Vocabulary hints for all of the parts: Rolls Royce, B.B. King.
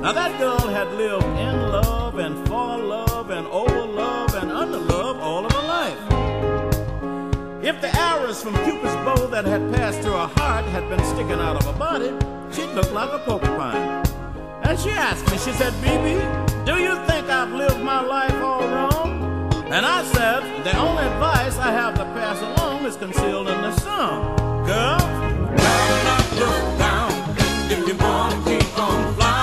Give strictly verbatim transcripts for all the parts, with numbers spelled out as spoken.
Now that girl had lived in love and for love and over love and under love all of her life. If the arrows from Cupid's bow that had passed through her heart had been sticking out of her body, she'd look like a porcupine. And she asked me, she said, B B, do you think I've lived my life all wrong? And I said, the only advice I have to pass along is concealed in the song. Girl, round up, look down, if you want to keep on flying.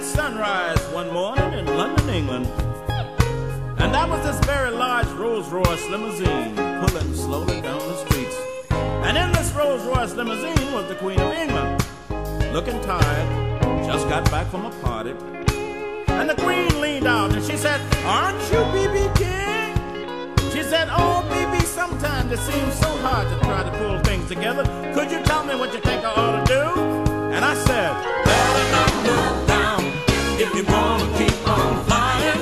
Sunrise one morning in London, England, and that was this very large Rolls Royce limousine pulling slowly down the streets. And in this Rolls Royce limousine was the Queen of England, looking tired, just got back from a party. And the Queen leaned out and she said, "Aren't you B B King?" She said, "Oh, B B, sometimes it seems so hard to try to pull things together. Could you tell me what you think I ought to do?" And I said, "Better not look down if you want to keep on flying.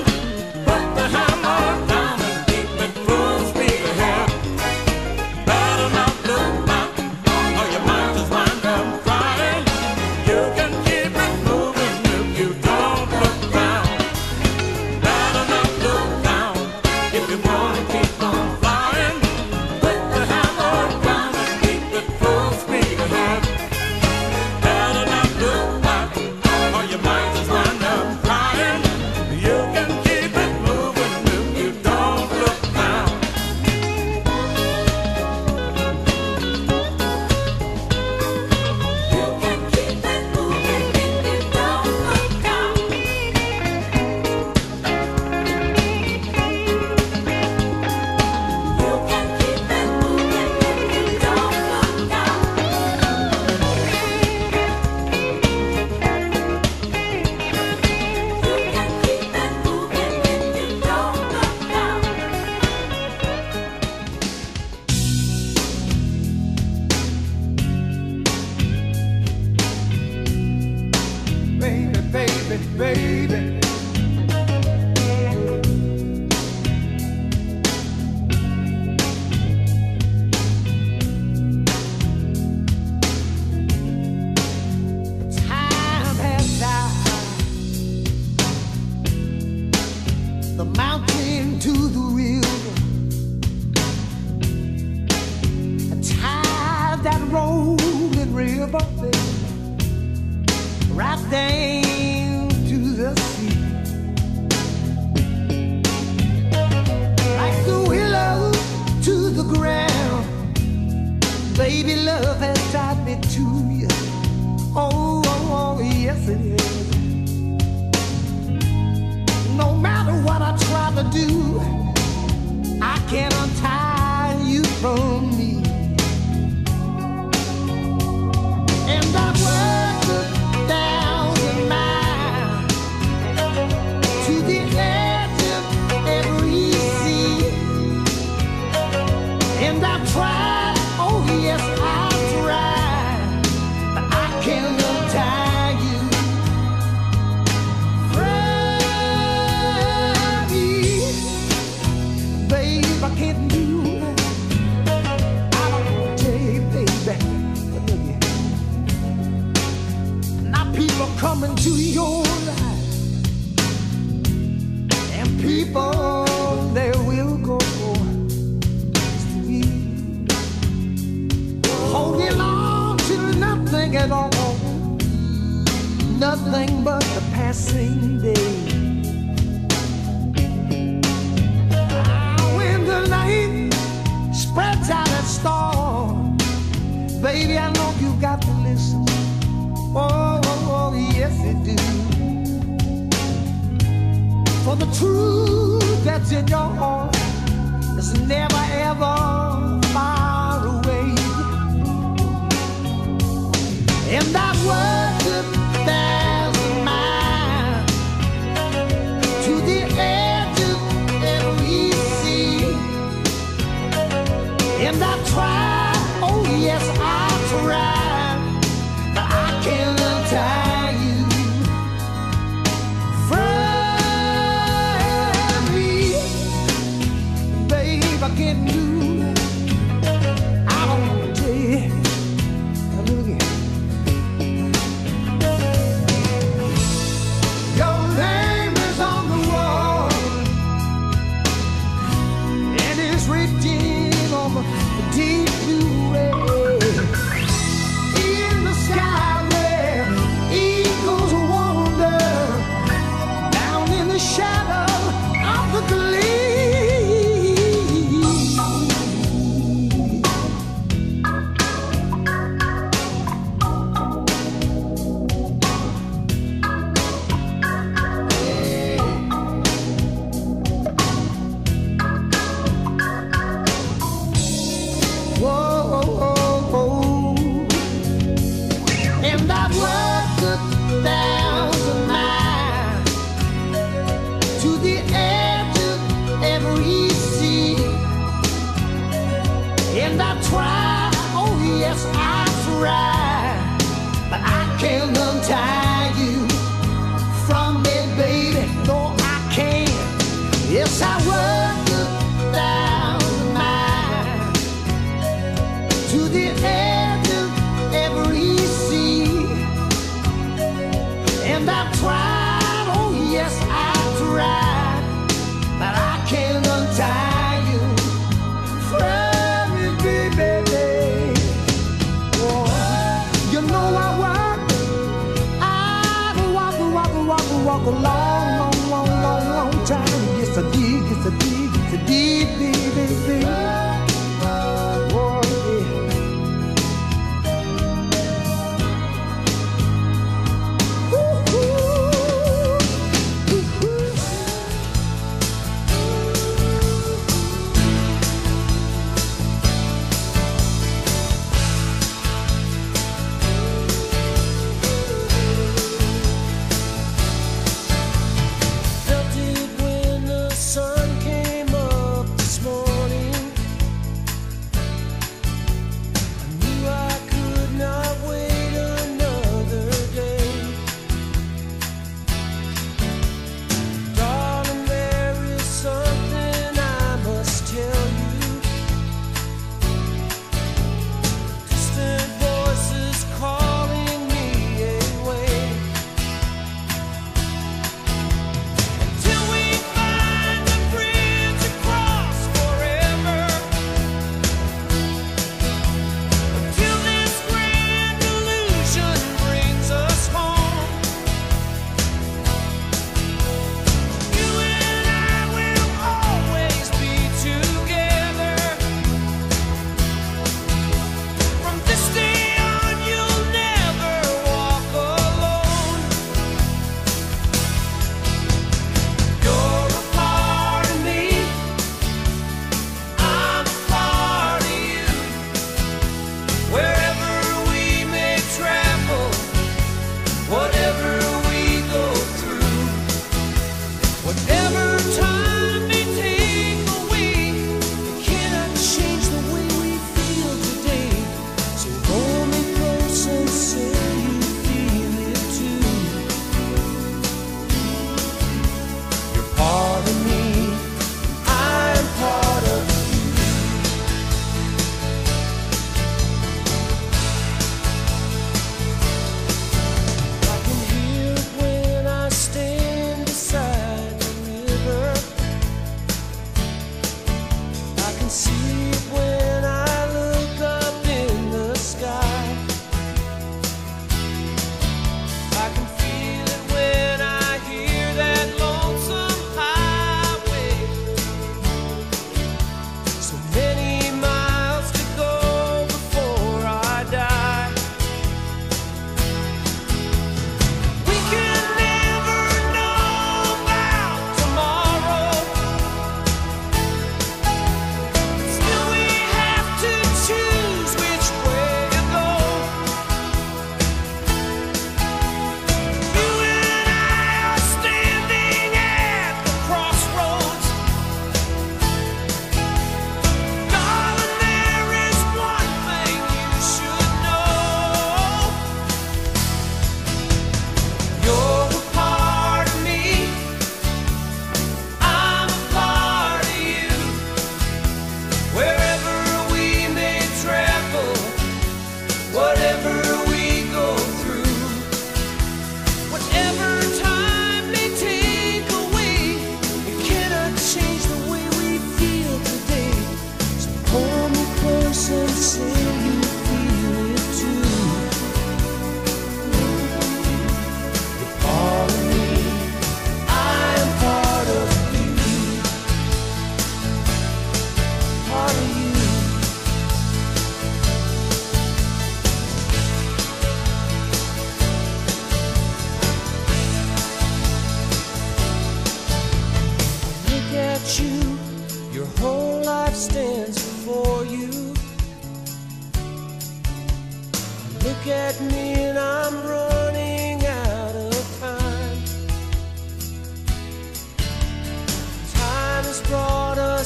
Put the hammer down and keep it full speed ahead. Better not look back, or you might just wind up crying. You can keep it moving if you don't look down. Better not look down if you want to keep on flying. Put the hammer down and keep it full speed ahead. Better not look back, or you might just wind up crying. Baby, baby, love has tied me to you. Oh, oh, oh, yes it is. No matter what I try to do, I can't untie you from me. And I've worked a thousand miles to the edge of every sea, and I've tried. Yes, I tried, but I can't untie you from me, babe. I can't do that. I don't take, baby. Now people come into your life, and people they will go. At all, nothing but the passing day. Ah, when the night spreads out a storm, baby, I know you got to listen. Oh, oh, oh yes, it do. For the truth that's in your heart is never ever far away. And I've worked a thousand miles to the edge of every to the edge of every sea. And I try, oh yes, I try, but I can't untie you from me, baby. No, I can't. Yes, I work a thousand miles to the edge of every sea. And I try. A long, long, long, long, long time. It's a deep, it's a deep, it's a deep, deep, deep, deep. Oh, yeah. Ooh, ooh, ooh,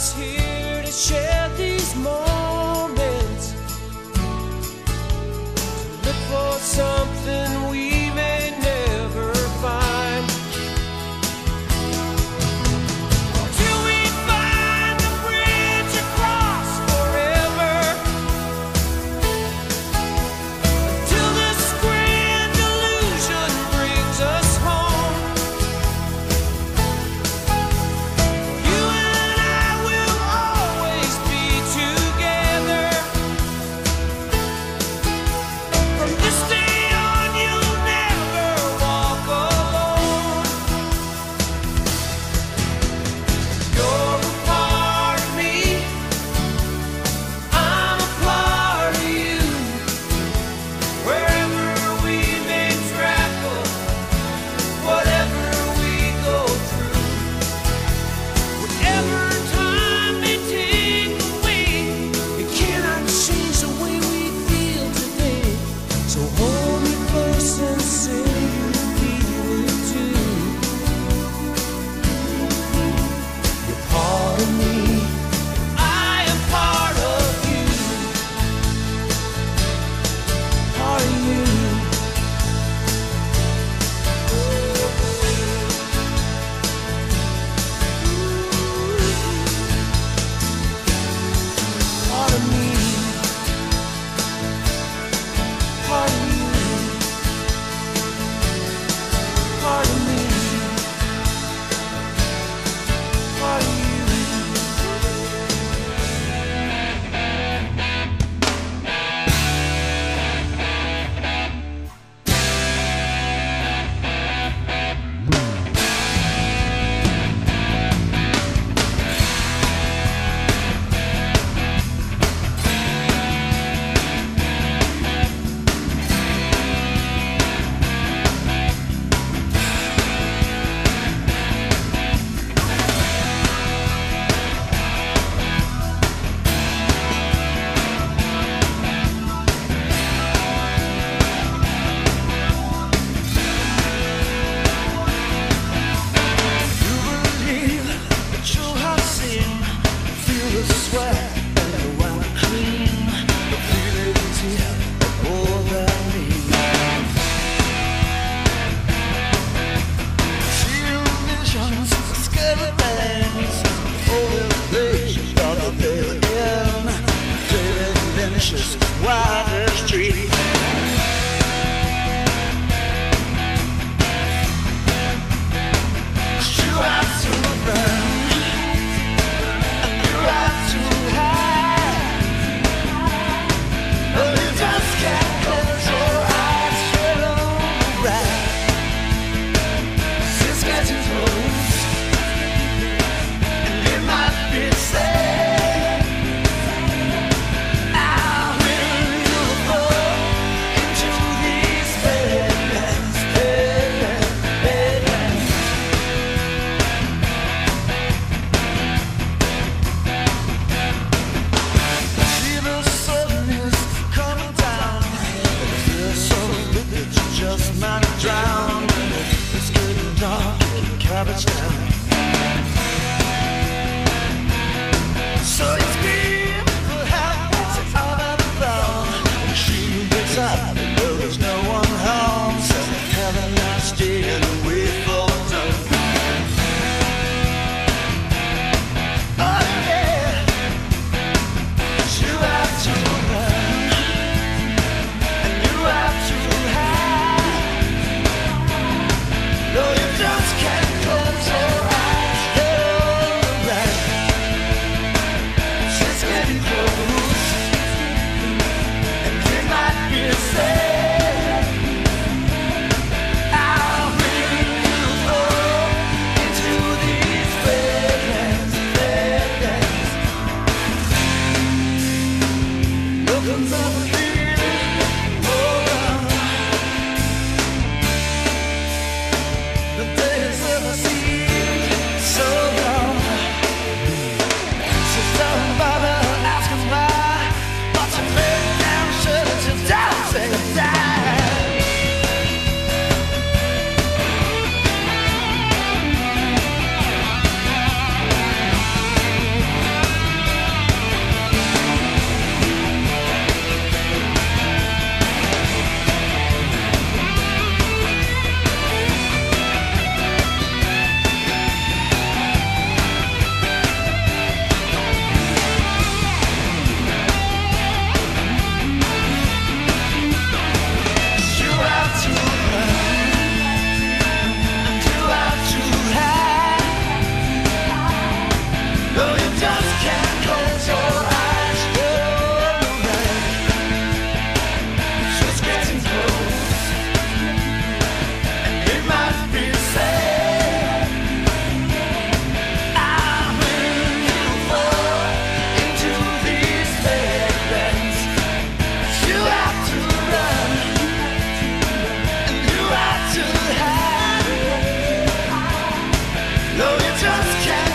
just here to share these moments, to look for something we may never find. Or do we find the bridge across forever, till this grand illusion brings us home? You and I will all just can't.